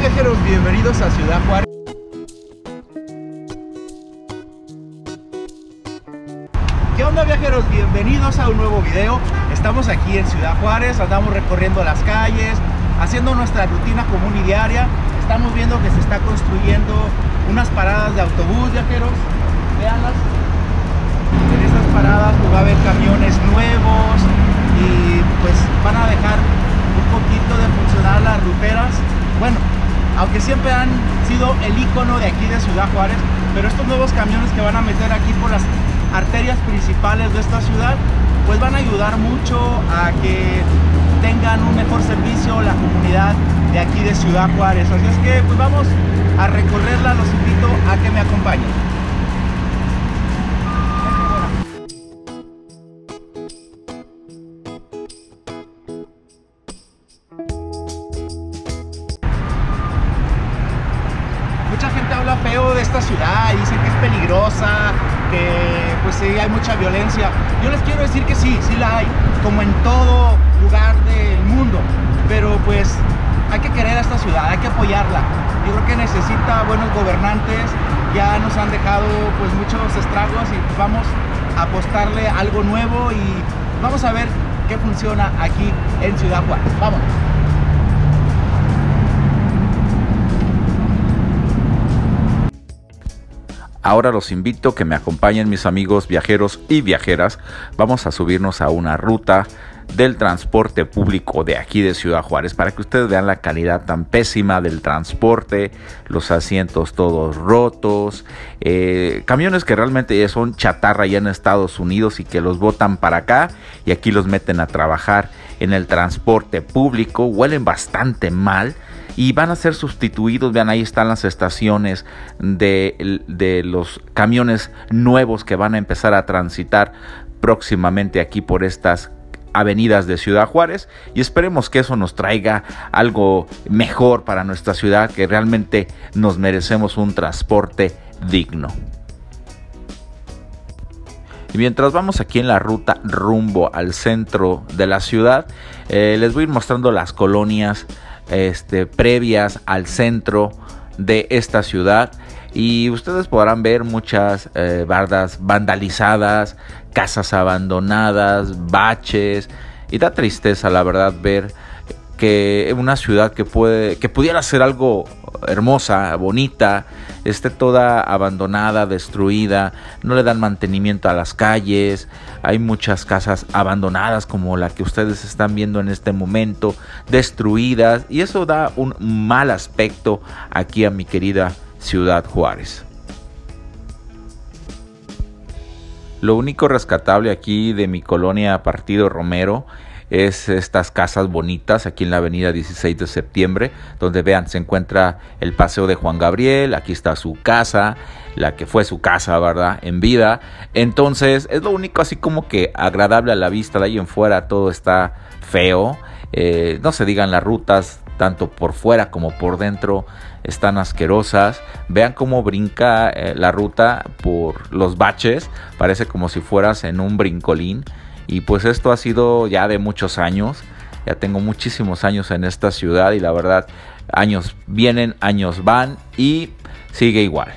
viajeros, bienvenidos a Ciudad Juárez. ¿Qué onda, viajeros? Bienvenidos a un nuevo video. Estamos aquí en Ciudad Juárez, andamos recorriendo las calles, haciendo nuestra rutina común y diaria. Estamos viendo que se está construyendo unas paradas de autobús, viajeros. Veanlas. En estas paradas va a haber camiones nuevos y pues van a dejar un poquito de funcionar las ruteras. Bueno, aunque siempre han sido el icono de aquí de Ciudad Juárez, pero estos nuevos camiones que van a meter aquí por las arterias principales de esta ciudad, pues van a ayudar mucho a que tengan un mejor servicio la comunidad de aquí de Ciudad Juárez. Así es que pues vamos a recorrerla, los invito a que me acompañen. Mucha gente habla feo de esta ciudad y dicen que es peligrosa, que pues sí hay mucha violencia. Yo les quiero decir que sí, sí la hay, como en todo lugar del mundo, pero pues hay que querer a esta ciudad, hay que apoyarla. Yo creo que necesita buenos gobernantes, ya nos han dejado pues muchos estragos y vamos a apostarle algo nuevo y vamos a ver qué funciona aquí en Ciudad Juárez. Vamos. Ahora los invito a que me acompañen, mis amigos viajeros y viajeras. Vamos a subirnos a una ruta del transporte público de aquí de Ciudad Juárez para que ustedes vean la calidad tan pésima del transporte, los asientos todos rotos, camiones que realmente son chatarra ya en Estados Unidos y que los botan para acá y aquí los meten a trabajar en el transporte público, huelen bastante mal. Y van a ser sustituidos, vean, ahí están las estaciones de los camiones nuevos que van a empezar a transitar próximamente aquí por estas avenidas de Ciudad Juárez. Y esperemos que eso nos traiga algo mejor para nuestra ciudad, que realmente nos merecemos un transporte digno. Y mientras vamos aquí en la ruta rumbo al centro de la ciudad, les voy a ir mostrando las colonias previas al centro de esta ciudad y ustedes podrán ver muchas bardas vandalizadas, casas abandonadas, baches, y da tristeza la verdad ver que una ciudad que pudiera ser algo hermosa, bonita, esté toda abandonada, destruida, no le dan mantenimiento a las calles, hay muchas casas abandonadas como la que ustedes están viendo en este momento, destruidas, y eso da un mal aspecto aquí a mi querida Ciudad Juárez. Lo único rescatable aquí de mi colonia Partido Romero es estas casas bonitas aquí en la avenida 16 de septiembre, donde vean, se encuentra el paseo de Juan Gabriel, aquí está su casa, la que fue su casa, ¿verdad?, en vida. Entonces es lo único así como que agradable a la vista, de ahí en fuera todo está feo, no se digan las rutas, tanto por fuera como por dentro están asquerosas. Vean cómo brinca la ruta por los baches, parece como si fueras en un brincolín. Y pues esto ha sido ya de muchos años, ya tengo muchísimos años en esta ciudad y la verdad años vienen, años van y sigue igual.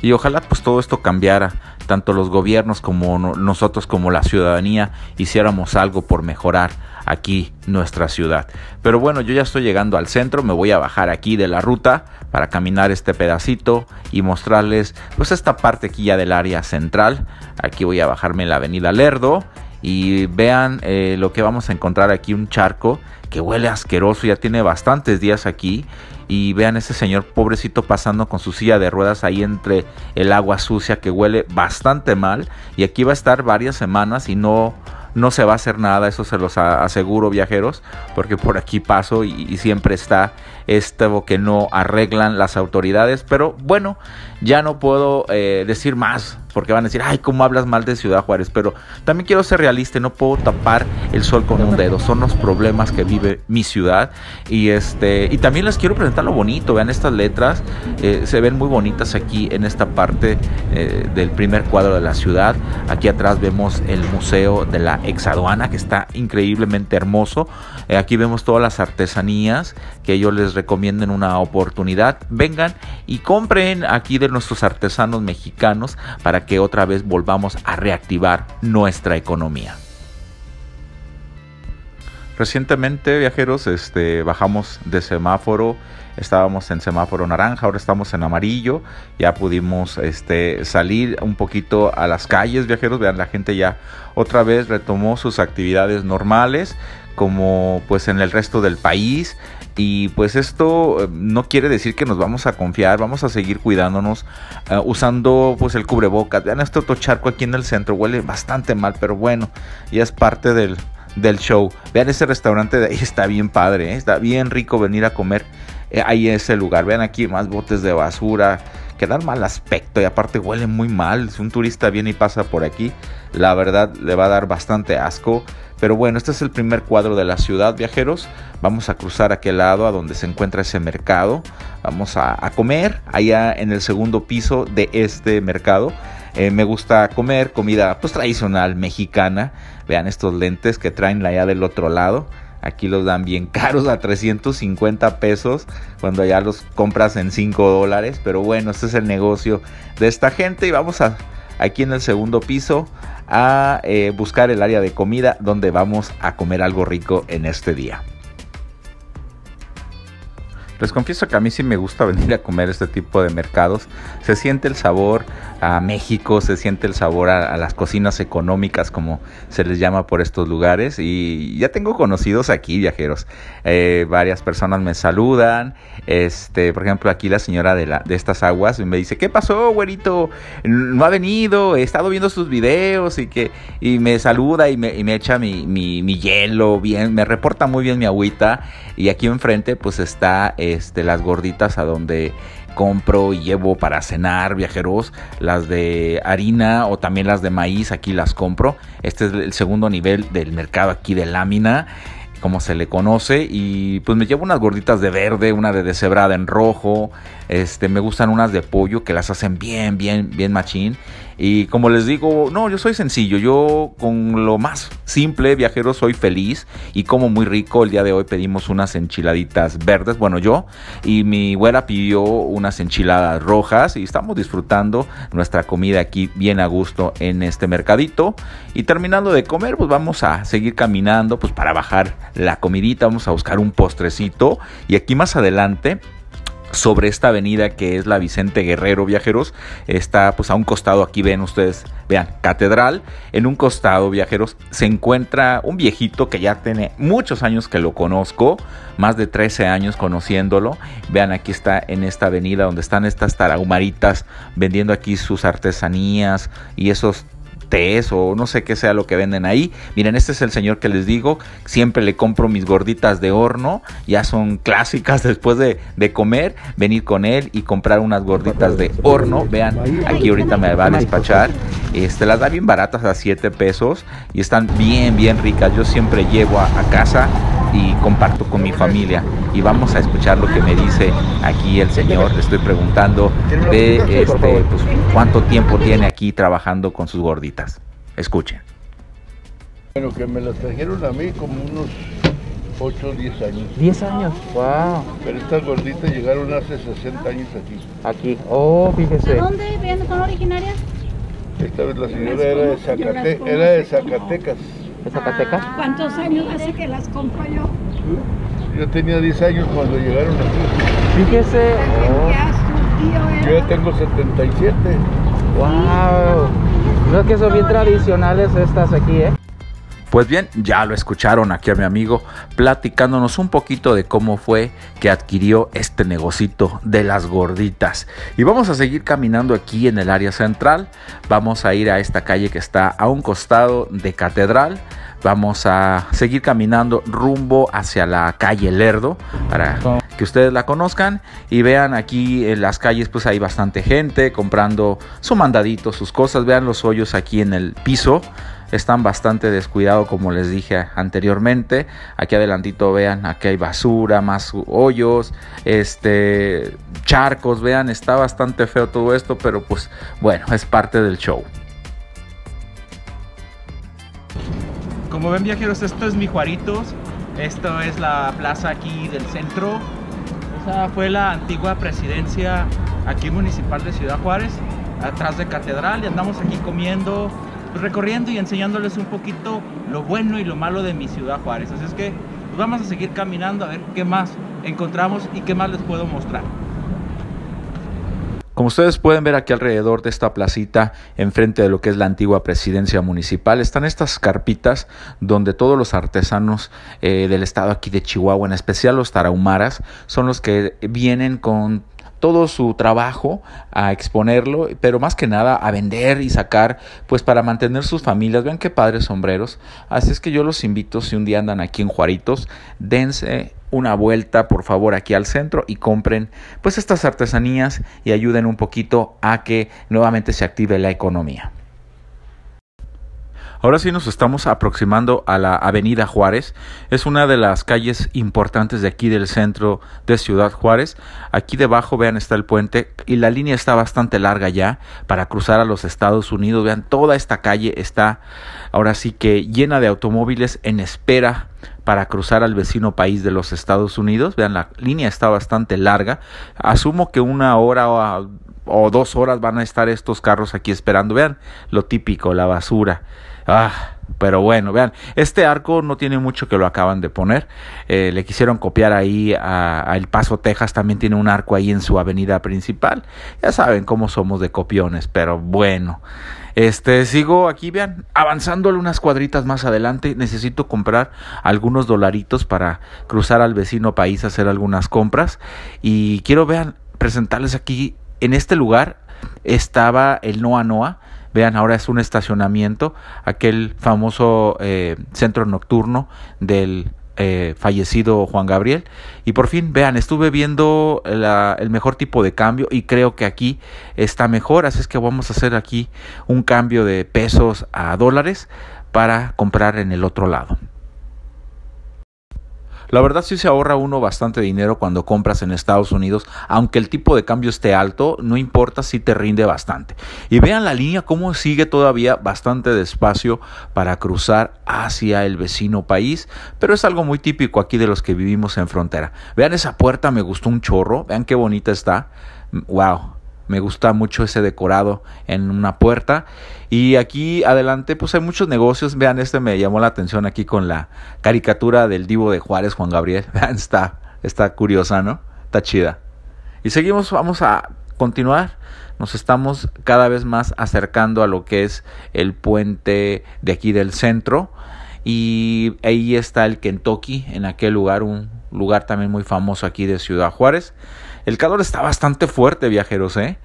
Y ojalá pues todo esto cambiara, tanto los gobiernos como nosotros como la ciudadanía hiciéramos algo por mejorar aquí nuestra ciudad. Pero bueno, yo ya estoy llegando al centro, me voy a bajar aquí de la ruta para caminar este pedacito y mostrarles pues esta parte aquí ya del área central. Aquí voy a bajarme en la avenida Lerdo y vean lo que vamos a encontrar aquí, un charco que huele asqueroso, ya tiene bastantes días aquí. Y vean ese señor pobrecito pasando con su silla de ruedas ahí entre el agua sucia que huele bastante mal. Y aquí va a estar varias semanas y no se va a hacer nada, eso se los aseguro, viajeros, porque por aquí paso y siempre está esto que no arreglan las autoridades. Pero bueno, ya no puedo decir más, porque van a decir, ay, cómo hablas mal de Ciudad Juárez, pero también quiero ser realista, no puedo tapar el sol con un dedo, son los problemas que vive mi ciudad. Y y también les quiero presentar lo bonito, vean estas letras, se ven muy bonitas aquí en esta parte del primer cuadro de la ciudad. Aquí atrás vemos el museo de la Exaduana, que está increíblemente hermoso. Aquí vemos todas las artesanías que yo les recomiendo en una oportunidad. Vengan y compren aquí de nuestros artesanos mexicanos para que otra vez volvamos a reactivar nuestra economía. Recientemente, viajeros, bajamos de semáforo. Estábamos en semáforo naranja, ahora estamos en amarillo. Ya pudimos salir un poquito a las calles, viajeros. Vean, la gente ya otra vez retomó sus actividades normales, como pues en el resto del país. Y pues esto no quiere decir que nos vamos a confiar, vamos a seguir cuidándonos, usando pues el cubrebocas. Vean este otro charco aquí en el centro, huele bastante mal, pero bueno, ya es parte del show. Vean ese restaurante de ahí, está bien padre, está bien rico venir a comer ahí en ese lugar. Vean aquí más botes de basura que dan mal aspecto y aparte huelen muy mal. Si un turista viene y pasa por aquí, la verdad le va a dar bastante asco. Pero bueno, este es el primer cuadro de la ciudad, viajeros. Vamos a cruzar a aquel lado a donde se encuentra ese mercado. Vamos a comer allá en el segundo piso de este mercado. Me gusta comer comida pues tradicional mexicana. Vean estos lentes que traen allá del otro lado. Aquí los dan bien caros, a 350 pesos, cuando ya los compras en $5. Pero bueno, este es el negocio de esta gente. Y vamos aquí en el segundo piso a buscar el área de comida donde vamos a comer algo rico en este día. Les confieso que a mí sí me gusta venir a comer este tipo de mercados. Se siente el sabor a México, se siente el sabor a las cocinas económicas, como se les llama por estos lugares. Y ya tengo conocidos aquí, viajeros. Varias personas me saludan. Por ejemplo, aquí la señora de estas aguas me dice: ¿qué pasó, güerito? No ha venido, he estado viendo sus videos. Y me saluda y me echa mi hielo bien. Me reporta muy bien mi agüita. Y aquí enfrente pues está las gorditas a donde compro y llevo para cenar, viajeros. Las de harina o también las de maíz, aquí las compro. Este es el segundo nivel del mercado aquí de Lámina, como se le conoce. Y pues me llevo unas gorditas de verde, una de deshebrada en rojo. Me gustan unas de pollo que las hacen bien machín. Y como les digo, no, yo soy sencillo. Yo con lo más simple, viajeros, soy feliz y como muy rico. El día de hoy pedimos unas enchiladitas verdes, bueno yo, y mi güera pidió unas enchiladas rojas. Y estamos disfrutando nuestra comida aquí bien a gusto en este mercadito. Y terminando de comer, pues vamos a seguir caminando pues para bajar la comidita. Vamos a buscar un postrecito. Y aquí más adelante, sobre esta avenida que es la Vicente Guerrero, viajeros, está pues a un costado, aquí ven ustedes, vean, catedral. En un costado, viajeros, se encuentra un viejito que ya tiene muchos años que lo conozco, más de 13 años conociéndolo. Vean, aquí está en esta avenida donde están estas tarahumaritas vendiendo aquí sus artesanías y esos tés o no sé qué sea lo que venden ahí. Miren, este es el señor que les digo, siempre le compro mis gorditas de horno, ya son clásicas después de comer, venir con él y comprar unas gorditas de horno. Vean, aquí ahorita me va a despachar. Las da bien baratas, a 7 pesos y están bien ricas. Yo siempre llevo a casa y comparto con mi familia. Y vamos a escuchar lo que me dice aquí el señor. Le estoy preguntando de pues, cuánto tiempo tiene aquí trabajando con sus gorditas. Escuchen. Bueno, que me las trajeron a mí como unos 8 o 10 años. 10 años, wow. Pero estas gorditas llegaron hace 60 años aquí. Aquí, oh, fíjese. ¿De dónde son originarias? Esta vez la señora era de Zacatecas. Zacatecas. ¿Cuántos años hace que las compro yo? Yo tenía 10 años cuando llegaron aquí. Fíjese. Oh. Yo ya tengo 77. ¡Wow! Creo que son bien tradicionales estas aquí, ¿eh? Pues bien, ya lo escucharon aquí a mi amigo platicándonos un poquito de cómo fue que adquirió este negocito de las gorditas. Y vamos a seguir caminando aquí en el área central. Vamos a ir a esta calle que está a un costado de Catedral. Vamos a seguir caminando rumbo hacia la calle Lerdo para que ustedes la conozcan. Y vean, aquí en las calles pues hay bastante gente comprando su mandadito, sus cosas. Vean los hoyos aquí en el piso, están bastante descuidados, como les dije anteriormente. Aquí adelantito, vean, aquí hay basura, más hoyos, charcos. Vean, está bastante feo todo esto, pero pues bueno, es parte del show. Como ven, viajeros, esto es mi Juaritos. Esto es la plaza aquí del centro. Esa fue la antigua presidencia aquí municipal de Ciudad Juárez, atrás de Catedral, y andamos aquí comiendo, recorriendo y enseñándoles un poquito lo bueno y lo malo de mi Ciudad Juárez. Así es que pues vamos a seguir caminando a ver qué más encontramos y qué más les puedo mostrar. Como ustedes pueden ver, aquí alrededor de esta placita, enfrente de lo que es la antigua presidencia municipal, están estas carpitas donde todos los artesanos del estado aquí de Chihuahua, en especial los tarahumaras, son los que vienen con todo su trabajo a exponerlo, pero más que nada a vender y sacar, pues para mantener sus familias. Vean qué padres sombreros. Así es que yo los invito, si un día andan aquí en Juaritos, dense una vuelta por favor aquí al centro y compren pues estas artesanías y ayuden un poquito a que nuevamente se active la economía. Ahora sí nos estamos aproximando a la Avenida Juárez. Es una de las calles importantes de aquí del centro de Ciudad Juárez. Aquí debajo, vean, está el puente y la línea está bastante larga ya para cruzar a los Estados Unidos. Vean, toda esta calle está ahora sí que llena de automóviles en espera para cruzar al vecino país de los Estados Unidos. Vean, la línea está bastante larga. Asumo que una hora o 2 horas van a estar estos carros aquí esperando. Vean lo típico, la basura. Pero bueno, vean, este arco no tiene mucho que lo acaban de poner. Le quisieron copiar ahí a El Paso, Texas. También tiene un arco ahí en su avenida principal. Ya saben cómo somos de copiones, pero bueno. Sigo aquí, vean, avanzándole unas cuadritas más adelante. Necesito comprar algunos dolaritos para cruzar al vecino país a hacer algunas compras. Y quiero, vean, presentarles aquí. En este lugar estaba el Noa Noa. Vean, ahora es un estacionamiento, aquel famoso centro nocturno del fallecido Juan Gabriel. Y por fin, vean, estuve viendo el mejor tipo de cambio y creo que aquí está mejor. Así es que vamos a hacer aquí un cambio de pesos a dólares para comprar en el otro lado. La verdad sí se ahorra uno bastante dinero cuando compras en Estados Unidos. Aunque el tipo de cambio esté alto, no importa, si te rinde bastante. Y vean la línea cómo sigue todavía bastante despacio para cruzar hacia el vecino país. Pero es algo muy típico aquí de los que vivimos en frontera. Vean esa puerta, me gustó un chorro. Vean qué bonita está. ¡Wow! Me gusta mucho ese decorado en una puerta. Y aquí adelante pues hay muchos negocios. Vean, me llamó la atención aquí con la caricatura del divo de Juárez, Juan Gabriel. Vean, está curiosa, ¿no? Está chida. Y seguimos, vamos a continuar. Nos estamos cada vez más acercando a lo que es el puente de aquí del centro. Y ahí está el Kentucky, en aquel lugar, un lugar también muy famoso aquí de Ciudad Juárez. El calor está bastante fuerte, viajeros, ¿eh?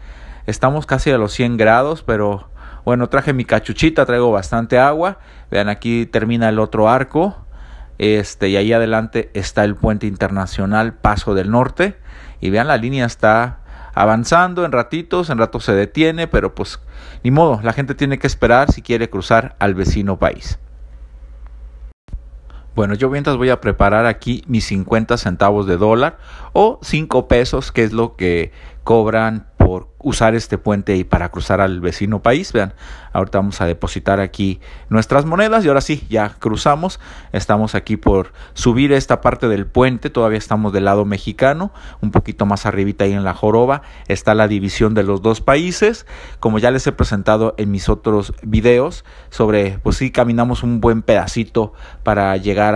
Estamos casi a los 100 grados, pero bueno, traje mi cachuchita, traigo bastante agua. Vean, aquí termina el otro arco. Y ahí adelante está el puente internacional Paso del Norte. Y vean, la línea está avanzando en ratos se detiene, pero pues ni modo, la gente tiene que esperar si quiere cruzar al vecino país. Bueno, yo mientras voy a preparar aquí mis 50 centavos de dólar o 5 pesos, que es lo que cobran por usar este puente y para cruzar al vecino país. Vean, ahorita vamos a depositar aquí nuestras monedas y ahora sí, ya cruzamos. Estamos aquí por subir esta parte del puente, todavía estamos del lado mexicano. Un poquito más arribita ahí en la joroba está la división de los dos países. Como ya les he presentado en mis otros videos sobre, pues sí, caminamos un buen pedacito para llegar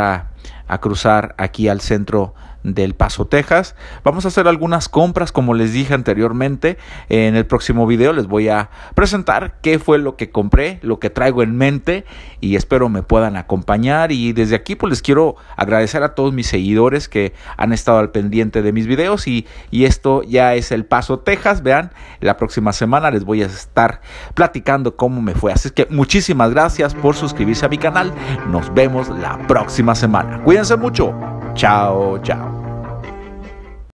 a cruzar aquí al centro del Paso, Texas. Vamos a hacer algunas compras, como les dije anteriormente. En el próximo video les voy a presentar qué fue lo que compré, lo que traigo en mente, y espero me puedan acompañar. Y desde aquí pues les quiero agradecer a todos mis seguidores que han estado al pendiente de mis videos. Y esto ya es el Paso, Texas. Vean, la próxima semana les voy a estar platicando cómo me fue. Así es que muchísimas gracias por suscribirse a mi canal. Nos vemos la próxima semana. Cuídense mucho. Chao, chao.